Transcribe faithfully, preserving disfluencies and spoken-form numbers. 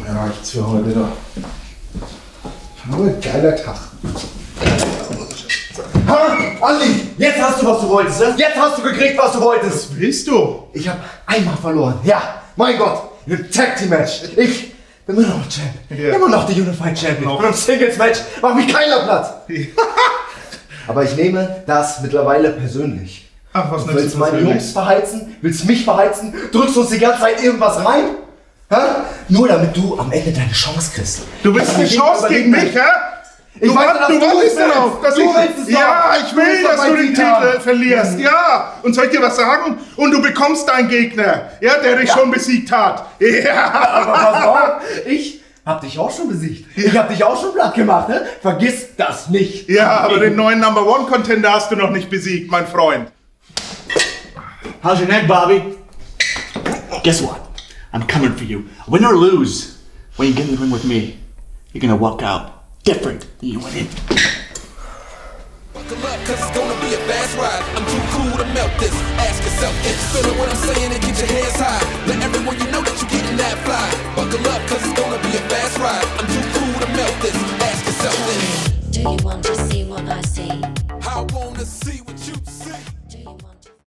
mir reicht's für heute noch. Aber geiler Tag. Ha! Andi! Jetzt hast du, was du wolltest! Jetzt hast du gekriegt, was du wolltest! Was willst du? Ich hab einmal verloren. Ja! Mein Gott! Ein Tag Team Match! Ich bin immer noch Champ! Yeah. Immer noch der Unified Champion! Und im Singles Match macht mich keiner platt! Aber ich nehme das mittlerweile persönlich. Ach, was du willst du meine Jungs verheizen? Willst mich verheizen? Drückst uns die ganze Zeit irgendwas rein? Hä? Nur damit du am Ende deine Chance kriegst. Du willst eine Chance gegen mich, hä? Ich du weißt, du wartest darauf, dass du ich, willst es ja, ich will, du dass du den Titel haben. verlierst, ja. ja. Und soll ich dir was sagen? Und du bekommst deinen Gegner, ja, der dich ja. schon besiegt hat. Ja. Aber pass auf, ich hab dich auch schon besiegt. Ja. Ich hab dich auch schon platt gemacht, ne? Vergiss das nicht. Ja, aber den neuen Number One Contender hast du noch nicht besiegt, mein Freund. How's your neck, Bobby? Guess what? I'm coming for you. Win or lose, when you get in the ring with me, you're gonna walk out. Different than you went in. Buckle up, cause it's gonna be a fast ride. I'm too cool to melt this. Ask yourself if you feel what I'm saying and get your hands high. Let everyone you know that you're getting that fly. Buckle up, cause it's gonna be a fast ride. I'm too cool to melt this. Ask yourself if. Do you want to see what I see?